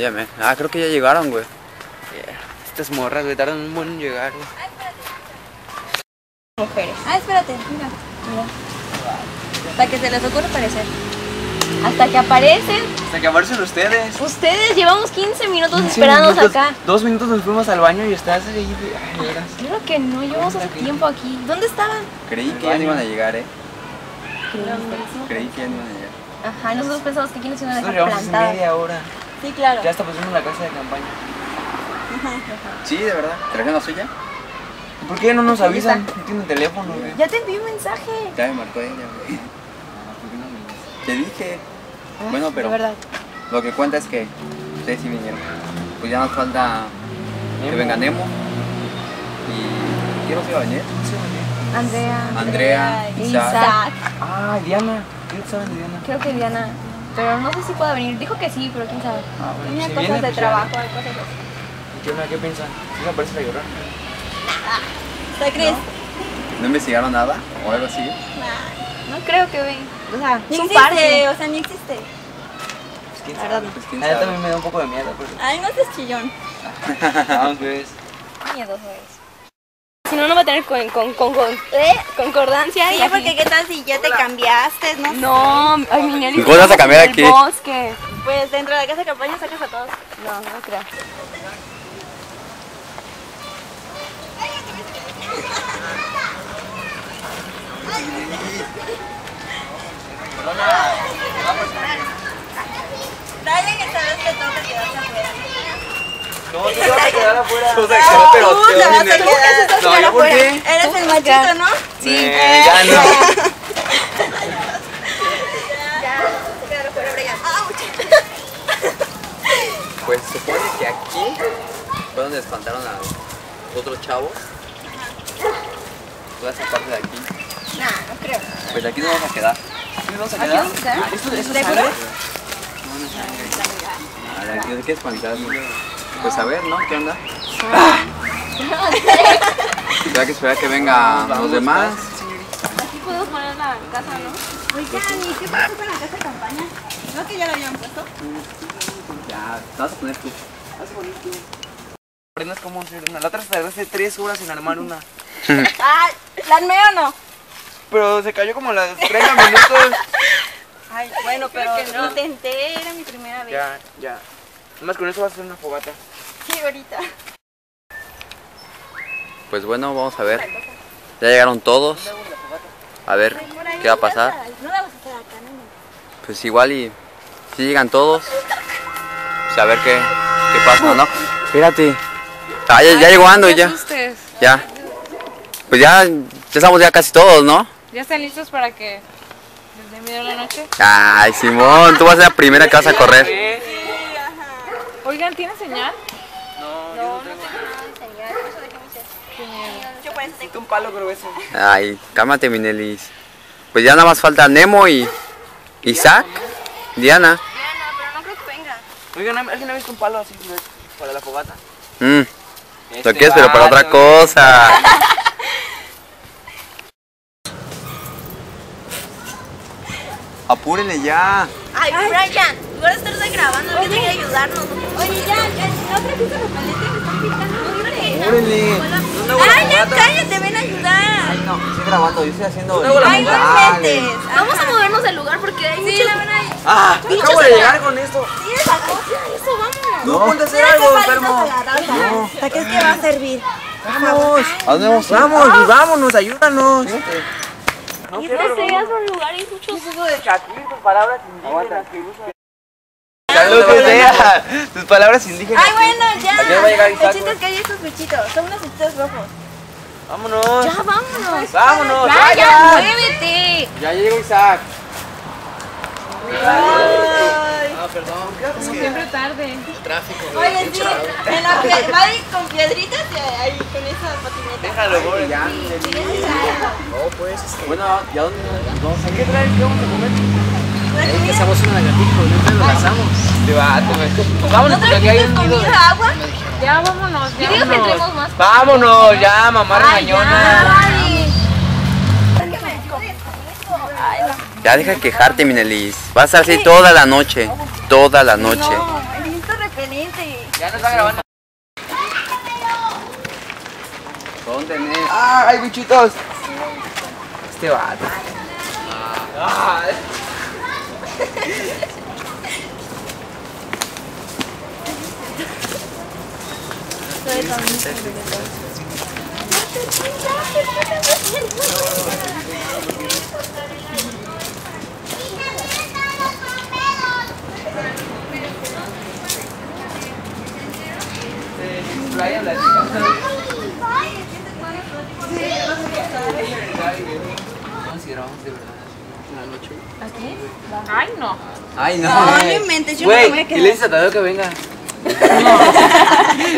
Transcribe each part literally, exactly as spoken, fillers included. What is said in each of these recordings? Yeah, man. Ah, creo que ya llegaron, güey. Yeah. Estas morras, güey, tardan un buen en llegar, güey. Ah, espérate. Mujeres. Ah, espérate, mira. Mira. Hasta que se les ocurre aparecer. Hasta que aparecen. Hasta que aparecen ustedes. Ustedes, llevamos quince minutos esperándonos acá. Dos minutos nos fuimos al baño y estás ahí. Ay, verás. Claro que no, llevamos hace tiempo aquí. ¿Dónde estaban? Creí que ya no iban a llegar, eh. Creí que ya no iban a llegar. Ajá, nosotros pensamos que aquí nos iban a dejar plantados. Media hora. Sí, claro. Ya está pasando la casa de campaña. Sí, de verdad. ¿Trajeron la suya? ¿Por qué no nos avisan? No tienen teléfono, güey. Ya te envié un mensaje. Ya me marcó ella, güey. Te dije. Ah, bueno, pero lo que cuenta es que ustedes sí vinieron. Pues ya nos falta que venga Nemo. Y quiero que venir. Andrea. Andrea. Andrea Isaac. Isaac. Ah, Diana. ¿Quién sabe de Diana? Creo que Diana. Pero no sé si pueda venir. Dijo que sí, pero quién sabe. Ah, bueno, Tenía si cosas viene, de pues trabajo, hay cosas de... ¿Qué onda? ¿Qué piensan? ¿Sí me parece la llorona? Ah, ¿está Cris? ¿No? ¿No investigaron nada? ¿O algo así? Nah. No creo que venga. O sea, ni existe, parte. o sea, ni existe. Pues quién sabe, pues quién sabe. A él también me da un poco de miedo. Pues. Ay, no seas chillón. Vamos, pues. Miedo, pues. Si no, no va a tener con, con, con, con, ¿eh? concordancia. Sí, porque qué tal si ya Hola. te cambiaste, ¿no? No, ay, mi niña. ¿Cómo vas a cambiar aquí? Bosque. Pues dentro de la casa de campaña sacas a todos. No, no creo. Dale, que sabes que tengo que quedarse afuera. No, tú te vas a quedar afuera. Tú te vas a quedar, pero tú te vas a quedar. No, ¿yo por qué? Eres el machito, ¿no? Sí. Ya no. Ya, se quedaron fuera, bregan. Pues se supone que aquí fue donde espantaron a otros chavos. Toda esa parte de aquí. No, no creo. Pues aquí nos vamos a quedar. ¿Aquí nos vamos a quedar? ¿Eso es sangre? No, no es sangre. Aquí hay que espantarlo. Pues a ver, ¿no? ¿Qué onda? Tendrá que esperar que vengan los demás. Aquí podemos poner la casa, ¿no? Oigan, ¿y qué pasó con la casa de campaña? ¿No que ya la habían puesto? Ya, te vas a poner tú. Vas a poner tú. Aprendas cómo hacer una. La otra se tardaste tres horas en armar una. Ah, ¿la armé o no? Pero se cayó como a las treinta minutos. Ay, bueno, pero que no. Intenté, era mi primera vez. Ya, ya. Además con eso vas a hacer una fogata. Sí, ahorita. Pues bueno, vamos a ver. Ya llegaron todos. A ver qué va a pasar. Pues igual y si llegan todos, pues a ver qué, qué pasa, ¿no? Espérate. Ah, ya, ya llegó Ando ya. Ya. Pues ya, ya estamos ya casi todos, ¿no? ¿Ya están listos para que les den miedo la noche? Ay, Simón, tú vas a ser la primera que vas a correr. Sí, ajá. Oigan, ¿tiene señal? No, no, no tengo señal. Por eso dejé mi señal. Yo por eso tengo un palo grueso. Ay, cálmate, mi Nelis. Pues ya nada más falta Nemo y Isaac, Diana. Diana, pero no creo que venga. Oigan, ¿alguien ha visto un palo así para la fogata? Mm. Lo quieres, pero para otra cosa. ¡Apúrenle ya! ¡Ay, Brian! Tú vas a estar grabando, no tienes que ayudarnos. Oye, ya, la otra pieza de paleta me están picando. ¡Apúrenle! ¡Ay, ya cállate! ¡Ven a ayudar! Ay, no, estoy grabando, yo estoy haciendo... ¡Ay, no inventes! Vamos a movernos del lugar porque hay muchos... Sí, la verdad... ¡Ah! ¡Acabo de llegar con esto! ¡Sí, esa cosa! ¡Eso, vamos! ¡No, ponte a hacer algo, enfermo! ¡No! ¿Hasta qué es que va a servir? ¡Vamos! ¿A dónde vamos? ¡Vamos! ¡Vámonos! ¡Ayúdanos! No, y te seguías a un lugar y muchos... ¿Qué es eso de Chaclín? Tus palabras indígenas que usan. ¡Salud, que sea! Tus palabras indígenas. ¡Ay, bueno, ya! El chiste es que hay estos bichitos. Son unos bichitos rojos. ¡Vámonos! ¡Ya, vámonos! ¡Vámonos! ¡Ya, ya! ¡Muévete! Ya llegó Isaac. ¡Ay! Ah, perdón. Como siempre tarde. El tráfico. Oye, sí. Va a ir con piedritas y ahí con esa patineta. Déjalo, güey. Ya. No, pues. Bueno, ¿ya dónde nos vamos? ¿A qué traer? ¿Qué vamos a comer? Es que hacemos un lagartijo. ¿Dónde lo lanzamos? Debate. Vámonos, porque hay un nido. ¿Agua? Ya, vámonos. Yo digo que entremos más. Vámonos, ya, mamá regañona. Ya deja de quejarte, mi Nelis. Vas a estar así toda la noche. Toda la noche. No, necesito venirte y... Ya no está grabando. ¿Dónde es? ¡Ay, bichitos! Este vato. Ah. ¿Aquí? Ay, no. Ay, no. No, no inventes, yo wey, no me voy a quedar. ¿Y le dices a Tadeo que venga?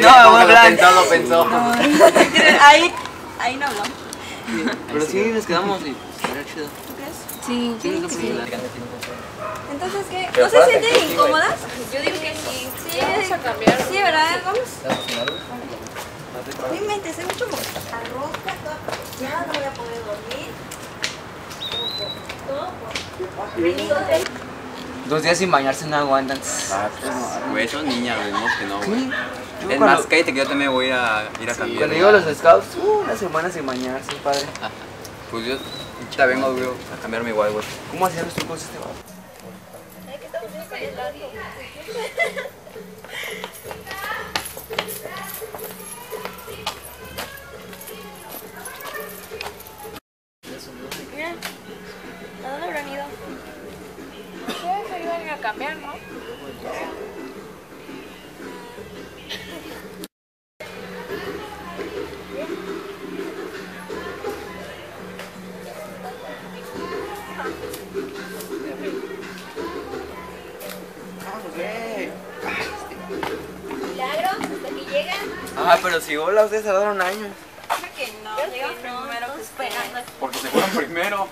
No, no, buen plan. Lo pensó, lo no, pensó. Ahí, ahí no hablamos. Sí, pero sí, sí nos quedamos y será chido. ¿Tú crees? Sí, sí, sí, sí. Entonces, ¿qué? Pero ¿no se sienten incómodas? Yo digo que sí. Sí, vamos a cambiar. Sí, ¿verdad? Vamos. No inventes, hay mucho más. Arroja, ya no voy a poder dormir. Dos días sin bañarse no aguantan. Ah, pues, güey, son niñas, vemos que no, güey. Sí. Es más, cállate que yo también voy a ir a sí, cambiar. Cuando digo los scouts, uh, una semana sin bañarse, padre. Ah, pues yo ya vengo, güey, a cambiarme igual, güey. ¿Cómo hacían los trucos este vato? Ay, que estamos con el labio. Cambiar, ¿no? Milagro, hasta que llegan. Ah, pero si hola, ustedes tardaron años. Creo que no, llegan primero que esperan. Porque se fueron primero.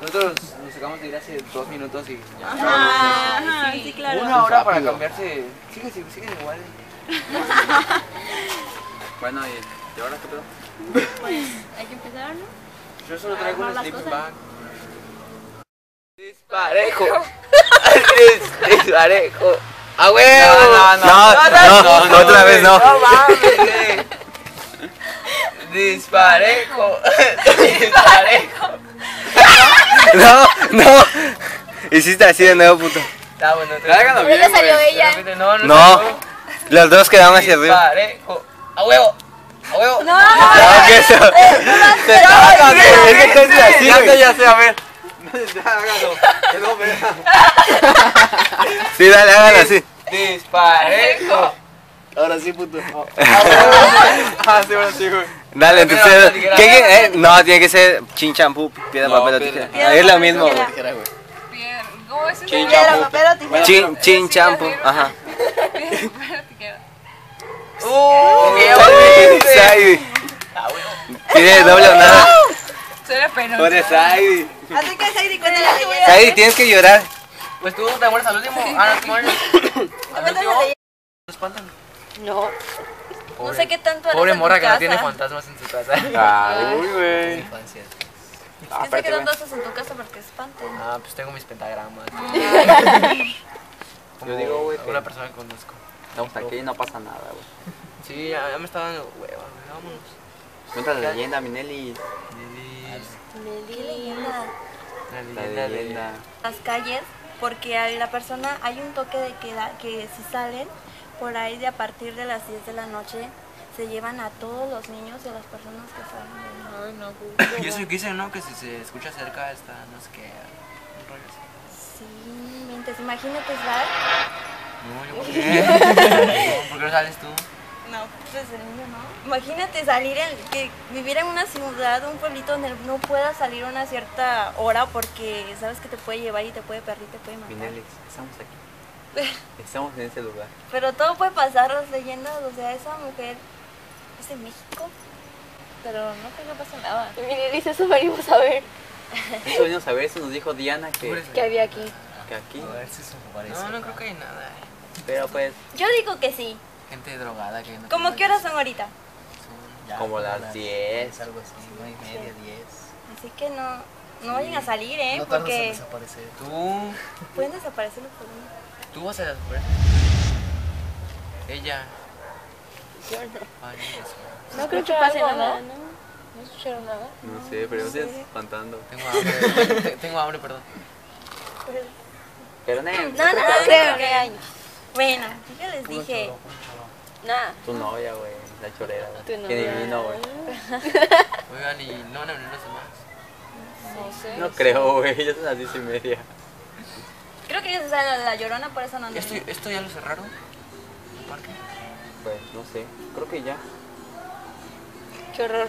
Nosotros nos acabamos de ir hace dos minutos y... Ajá, ajá, sí, claro. Una hora para cambiarse... Sigue, sigue, sigue igual. Bueno, ¿y, ¿y ahora qué pedo? Pues, hay que empezar, ¿no? Yo solo traigo un sleeping bag. ¡Disparejo! ¡Disparejo! ¡A huevo! No, no, no, no, otra vez no. ¡No mames! ¡Disparejo! ¡Disparejo! No, no. Hiciste así de nuevo, puto. Está bueno, tráiganlo bien. ¿Dónde salió ella? No, no. No. Los dos quedaron hacia arriba. Parejo. A huevo. A huevo. No. No, que eso. Te estaba es que estoy así. Ya sé, ya sé, a ver. Hágalo. Que no me sí, dale, hágalo así. Disparejo. Ahora sí, puto. Ah, sí, ahora sí, güey. Dale, entonces, ¿qué, qué, eh? No, tiene que ser chin champú, piedra, no, papel o tijera. Piedra, es lo mismo. Tijera, güey. ¿Cómo es eso? Chin champú, papel o tijera. Chin, chin champú, ajá. Piedra, papel o tijera. ¡Uh! ¡Qué bonito! Tiene doble o nada. Suena penoso. Pobre Saidi. Así que Saidi, cuéntale la leyenda. Saidi, tienes que llorar. Pues tú te mueres al último. Ah, no, te mueres. ¿Al último? ¿Te espantan? No. Pobre, no sé qué tanto pobre morra que no tiene fantasmas en su casa. Ay, uy, güey. Infancia. Ah, ¿qué sé qué tanto haces en tu casa porque espantes? Ah, pues tengo mis pentagramas. Yo digo, güey, una persona que conozco. No, hasta aquí no pasa nada, güey. Sí, ya, ya me está dando hueva, vámonos. Cuenta la leyenda, mi Nelly. Nelly. ¿Qué leyenda? La leyenda, leyenda. Las calles, porque a la persona hay un toque de queda que si salen por ahí de a partir de las diez de la noche se llevan a todos los niños y a las personas que salen. Ay, no, pues, y eso que dicen, ¿no? Que si se escucha cerca está, no sé qué, un rollo así. Sí, mientes, imagínate estar. No, yo por qué. ¿Por qué no sales tú? No, pues desde niño no. Imagínate salir, en, que vivir en una ciudad, un pueblito donde no puedas salir a una cierta hora porque sabes que te puede llevar y te puede perder y te puede matar. Bien, Alex, estamos aquí. Estamos en ese lugar. Pero todo puede pasar, las leyendas, o sea, esa mujer es de México, pero no creo que pase nada. Mire, dice, eso venimos a ver. Eso venimos a ver, eso nos dijo Diana que... Que había aquí. Que aquí. A ver si eso parece. No, no creo que hay nada. Pero pues... Yo digo que sí. Gente drogada que no... ¿Cómo qué horas son ahorita? Son ya, como las diez, algo así, nueve y media, diez. Así que no, no vayan a salir, ¿eh? No tardas en desaparecer. Tú... Pueden desaparecer los problemas. ¿Tú vas a la sorpresa? Ella. Yo no. Ay, no, no, no creo que pase nada, nada, ¿no? ¿No escucharon nada? No, no sé, pero no te estás espantando. Tengo hambre, tengo hambre, perdón. Pero no, no, no, no, no creo que hay. Bueno, yo les puro dije... Cholo, cholo. Nada. Tu novia, güey, la chorera, güey. Qué divino, güey. Oigan, ¿y no van a venir los demás? No sé. No creo, güey, ya son las diez y media. Creo que ellos usaron la llorona, por eso no han venido. ¿Esto, ¿Esto ya lo cerraron? ¿Por qué? Pues, no sé, creo que ya. Qué horror.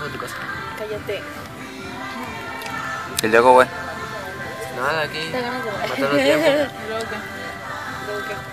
¿Otra cosa? Cállate. ¿Y luego, güey? Nada, aquí. Mataron el tiempo. ¿Y luego qué? ¿Y luego qué?